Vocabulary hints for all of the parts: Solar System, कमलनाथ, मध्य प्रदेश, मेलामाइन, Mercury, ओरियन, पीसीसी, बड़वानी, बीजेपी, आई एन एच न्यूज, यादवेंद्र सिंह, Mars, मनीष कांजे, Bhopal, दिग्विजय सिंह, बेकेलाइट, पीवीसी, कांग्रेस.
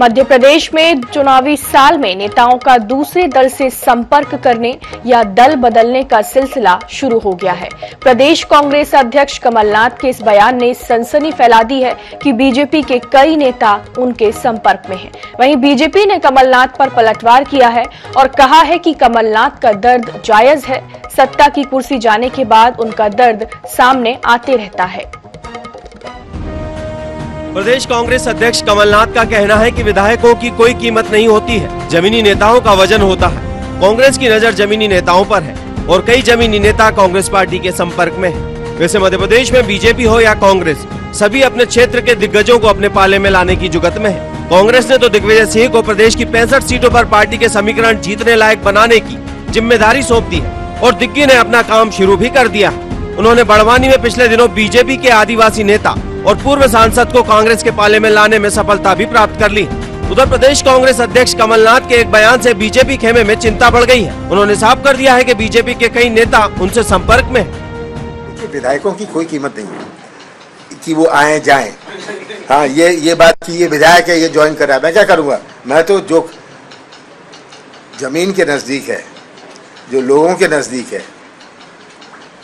मध्य प्रदेश में चुनावी साल में नेताओं का दूसरे दल से संपर्क करने या दल बदलने का सिलसिला शुरू हो गया है। प्रदेश कांग्रेस अध्यक्ष कमलनाथ के इस बयान ने सनसनी फैला दी है कि बीजेपी के कई नेता उनके संपर्क में हैं। वहीं बीजेपी ने कमलनाथ पर पलटवार किया है और कहा है कि कमलनाथ का दर्द जायज है, सत्ता की कुर्सी जाने के बाद उनका दर्द सामने आते रहता है। प्रदेश कांग्रेस अध्यक्ष कमलनाथ का कहना है कि विधायकों की कोई कीमत नहीं होती है, जमीनी नेताओं का वजन होता है। कांग्रेस की नज़र जमीनी नेताओं पर है और कई जमीनी नेता कांग्रेस पार्टी के संपर्क में है। वैसे मध्य प्रदेश में बीजेपी हो या कांग्रेस, सभी अपने क्षेत्र के दिग्गजों को अपने पाले में लाने की जुगत में है। कांग्रेस ने तो दिग्विजय सिंह को प्रदेश की 65 सीटों पर पार्टी के समीकरण जीतने लायक बनाने की जिम्मेदारी सौंप दी है और दिग्गी ने अपना काम शुरू भी कर दिया। उन्होंने बड़वानी में पिछले दिनों बीजेपी के आदिवासी नेता और पूर्व सांसद को कांग्रेस के पाले में लाने में सफलता भी प्राप्त कर ली। उधर प्रदेश कांग्रेस अध्यक्ष कमलनाथ के एक बयान से बीजेपी खेमे में चिंता बढ़ गई है। उन्होंने साफ कर दिया है कि बीजेपी के कई नेता उनसे संपर्क में हैं। विधायकों की कोई कीमत नहीं कि वो आए जाएं। हाँ, ये बात कि ये विधायक है, ये ज्वाइन कर रहा है, मैं क्या करूँगा। मैं तो जो जमीन के नजदीक है, जो लोगों के नजदीक है,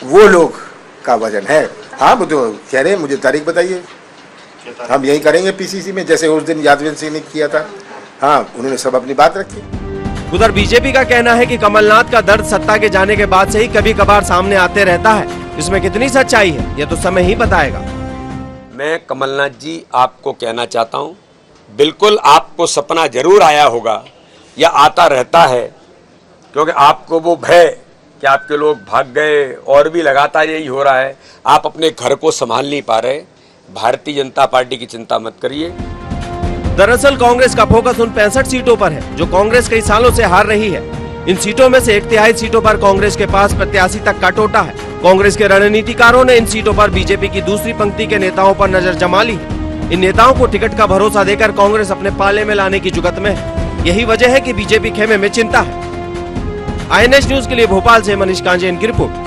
वो लोग का वजन है। हाँ, वो तो कह रहे हैं मुझे तारीख बताइए, हम यही करेंगे पीसीसी में, जैसे उस दिन यादवेंद्र सिंह ने किया था। हाँ, उन्होंने सब अपनी बात रखी। उधर बीजेपी का कहना है कि कमलनाथ का दर्द सत्ता के जाने के बाद से ही कभी कभार सामने आते रहता है। इसमें कितनी सच्चाई है ये तो समय ही बताएगा। मैं कमलनाथ जी आपको कहना चाहता हूँ, बिल्कुल आपको सपना जरूर आया होगा या आता रहता है, क्योंकि आपको वो भय कि आपके लोग भाग गए और भी लगातार यही हो रहा है, आप अपने घर को संभाल नहीं पा रहे। भारतीय जनता पार्टी की चिंता मत करिए। दरअसल कांग्रेस का फोकस उन 65 सीटों पर है जो कांग्रेस कई सालों से हार रही है। इन सीटों में से 1/3 सीटों पर कांग्रेस के पास प्रत्याशी तक का टोटा है। कांग्रेस के रणनीतिकारों ने इन सीटों पर बीजेपी की दूसरी पंक्ति के नेताओं पर नजर जमा ली है। इन नेताओं को टिकट का भरोसा देकर कांग्रेस अपने पाले में लाने की जुगत में है। यही वजह है कि बीजेपी खेमे में चिंता है। INH न्यूज के लिए भोपाल से मनीष कांजे की रिपोर्ट।